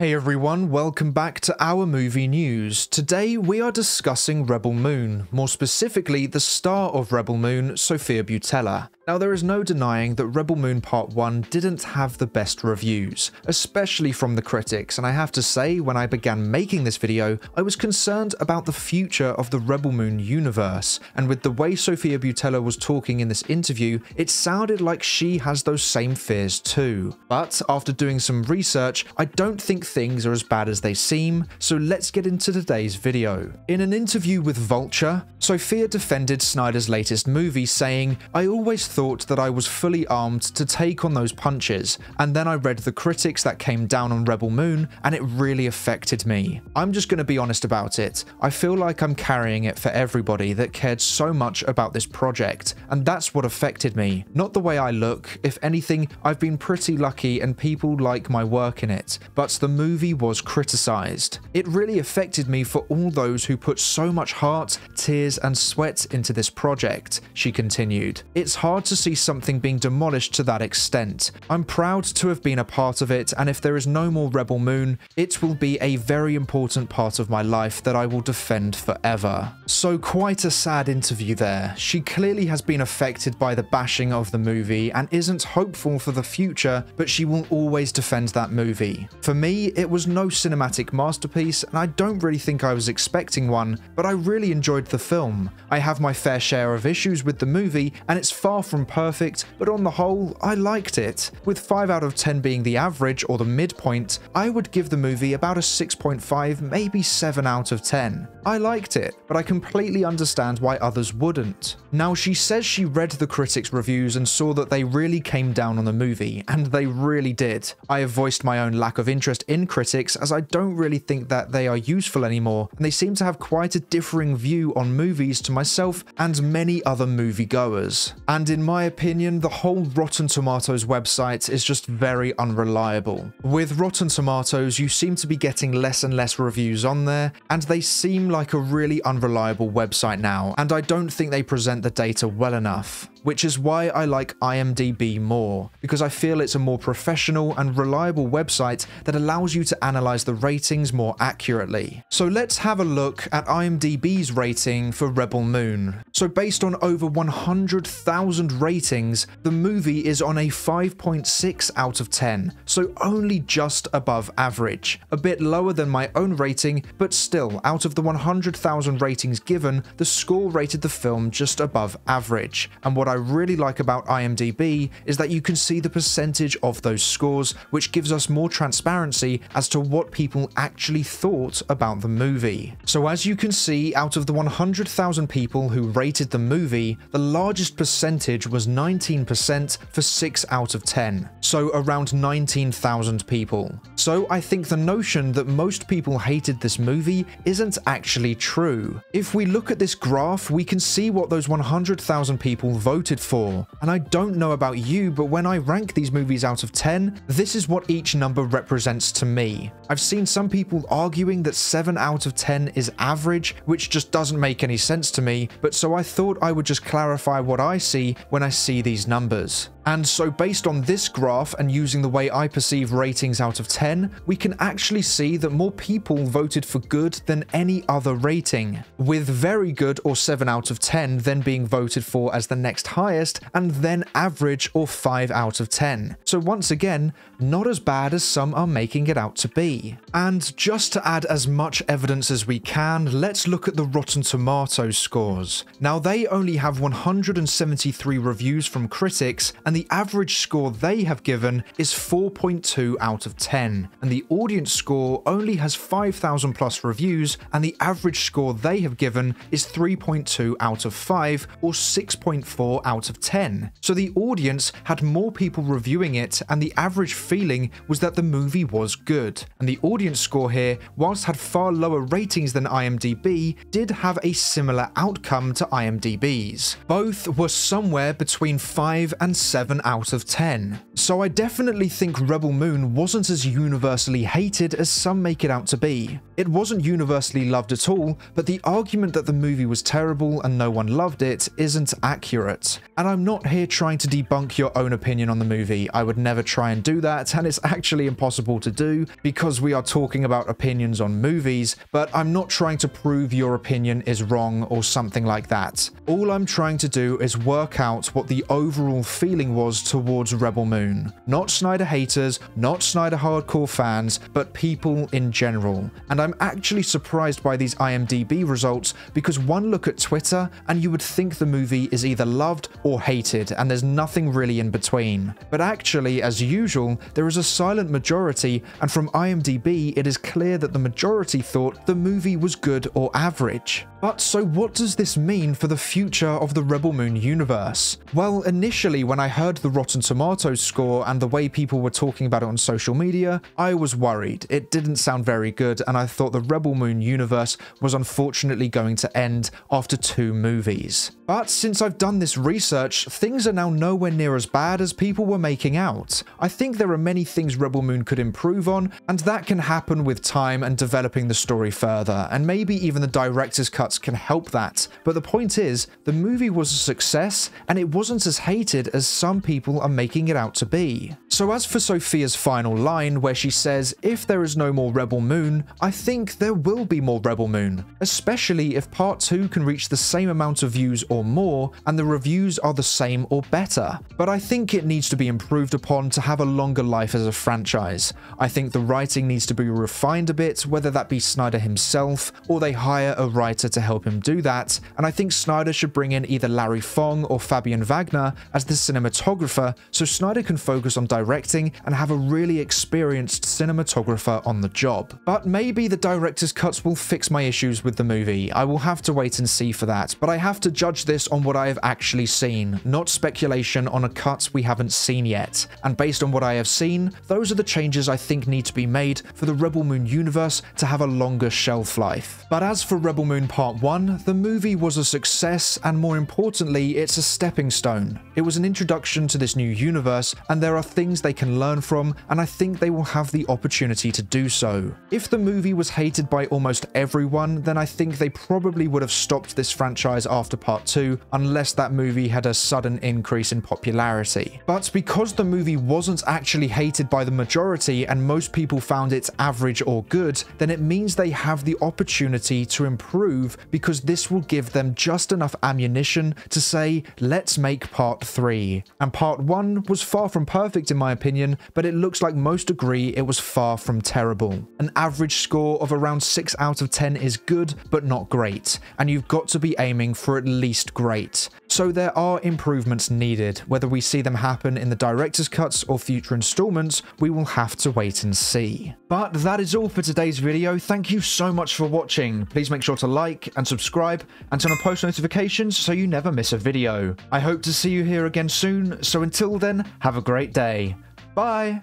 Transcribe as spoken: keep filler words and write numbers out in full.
Hey everyone, welcome back to our movie news. Today we are discussing Rebel Moon, more specifically the star of Rebel Moon, Sofia Boutella. Now there is no denying that Rebel Moon Part one didn't have the best reviews, especially from the critics, and I have to say when I began making this video, I was concerned about the future of the Rebel Moon universe, and with the way Sofia Boutella was talking in this interview, it sounded like she has those same fears too. But after doing some research, I don't think things are as bad as they seem, so let's get into today's video. In an interview with Vulture, Sofia defended Snyder's latest movie, saying, "I always thought that I was fully armed to take on those punches, and then I read the critics that came down on Rebel Moon, and it really affected me. I'm just going to be honest about it. I feel like I'm carrying it for everybody that cared so much about this project, and that's what affected me. Not the way I look. If anything, I've been pretty lucky and people like my work in it, but the movie was criticized. It really affected me for all those who put so much heart, tears and sweat into this project," she continued. "It's hard to see something being demolished to that extent. I'm proud to have been a part of it, and if there is no more Rebel Moon, it will be a very important part of my life that I will defend forever." So quite a sad interview there. She clearly has been affected by the bashing of the movie and isn't hopeful for the future, but she will always defend that movie. For me, it was no cinematic masterpiece, and I don't really think I was expecting one, but I really enjoyed the film. I have my fair share of issues with the movie, and it's far from perfect, but on the whole, I liked it. With five out of ten being the average or the midpoint, I would give the movie about a six point five, maybe seven out of ten. I liked it, but I completely understand why others wouldn't. Now, she says she read the critics' reviews and saw that they really came down on the movie, and they really did. I have voiced my own lack of interest in critics, as I don't really think that they are useful anymore, and they seem to have quite a differing view on movies to myself and many other moviegoers. And in my opinion, the whole Rotten Tomatoes website is just very unreliable. With Rotten Tomatoes, you seem to be getting less and less reviews on there, and they seem like a really unreliable website now, and I don't think they present the data well enough. Which is why I like IMDb more, because I feel it's a more professional and reliable website that allows you to analyze the ratings more accurately. So let's have a look at IMDb's rating for Rebel Moon. So based on over one hundred thousand ratings, the movie is on a five point six out of ten, so only just above average. A bit lower than my own rating, but still, out of the one hundred thousand ratings given, the score rated the film just above average. And what I really like about IMDb is that you can see the percentage of those scores, which gives us more transparency as to what people actually thought about the movie. So as you can see, out of the one hundred thousand people who rated the movie, the largest percentage was nineteen percent for six out of ten, so around nineteen thousand people. So I think the notion that most people hated this movie isn't actually true. If we look at this graph, we can see what those one hundred thousand people voted for, and I don't know about you, but when I rank these movies out of ten, this is what each number represents to me. I've seen some people arguing that seven out of ten is average, which just doesn't make any sense to me, but so I thought I would just clarify what I see when I see these numbers. And so based on this graph and using the way I perceive ratings out of ten, we can actually see that more people voted for good than any other rating, with very good or seven out of ten then being voted for as the next highest, and then average or five out of ten. So once again, not as bad as some are making it out to be. And just to add as much evidence as we can, let's look at the Rotten Tomatoes scores. Now they only have one hundred seventy-three reviews from critics, and the average score they have given is four point two out of ten, and the audience score only has five thousand plus reviews, and the average score they have given is three point two out of five, or six point four out of ten. So the audience had more people reviewing it, and the average feeling was that the movie was good, and the audience score here, whilst had far lower ratings than IMDb, did have a similar outcome to IMDb's. Both were somewhere between five and seven out of ten. So I definitely think Rebel Moon wasn't as universally hated as some make it out to be. It wasn't universally loved at all, but the argument that the movie was terrible and no one loved it isn't accurate. And I'm not here trying to debunk your own opinion on the movie. I would never try and do that, and it's actually impossible to do because we are talking about opinions on movies, but I'm not trying to prove your opinion is wrong or something like that. All I'm trying to do is work out what the overall feeling was towards Rebel Moon. Not Snyder haters, not Snyder hardcore fans, but people in general. And I'm actually surprised by these I M D B results because one look at Twitter and you would think the movie is either loved or or hated, and there's nothing really in between. But actually, as usual, there is a silent majority, and from I M D B, it is clear that the majority thought the movie was good or average. But so what does this mean for the future of the Rebel Moon universe? Well, initially when I heard the Rotten Tomatoes score and the way people were talking about it on social media, I was worried. It didn't sound very good, and I thought the Rebel Moon universe was unfortunately going to end after two movies. But since I've done this research, things are now nowhere near as bad as people were making out. I think there are many things Rebel Moon could improve on, and that can happen with time and developing the story further, and maybe even the director's cut can help that. But the point is, the movie was a success, and it wasn't as hated as some people are making it out to be. So as for Sofia's final line, where she says, "If there is no more Rebel Moon, I think there will be more Rebel Moon, especially if part two can reach the same amount of views or more, and the reviews are the same or better. But I think it needs to be improved upon to have a longer life as a franchise. I think the writing needs to be refined a bit, whether that be Snyder himself, or they hire a writer to to help him do that, and I think Snyder should bring in either Larry Fong or Fabian Wagner as the cinematographer so Snyder can focus on directing and have a really experienced cinematographer on the job. But maybe the director's cuts will fix my issues with the movie. I will have to wait and see for that, but I have to judge this on what I have actually seen, not speculation on a cut we haven't seen yet. And based on what I have seen, those are the changes I think need to be made for the Rebel Moon universe to have a longer shelf life. But as for Rebel Moon Part one, the movie was a success, and more importantly, it's a stepping stone. It was an introduction to this new universe, and there are things they can learn from, and I think they will have the opportunity to do so. If the movie was hated by almost everyone, then I think they probably would have stopped this franchise after part two, unless that movie had a sudden increase in popularity. But because the movie wasn't actually hated by the majority, and most people found it average or good, then it means they have the opportunity to improve, because this will give them just enough ammunition to say, let's make part three. And part one was far from perfect in my opinion, but it looks like most agree it was far from terrible. An average score of around six out of ten is good, but not great, and you've got to be aiming for at least great. So there are improvements needed. Whether we see them happen in the director's cuts or future installments, we will have to wait and see. But that is all for today's video. Thank you so much for watching. Please make sure to like and subscribe and turn on post notifications so you never miss a video. I hope to see you here again soon, so until then, have a great day. Bye!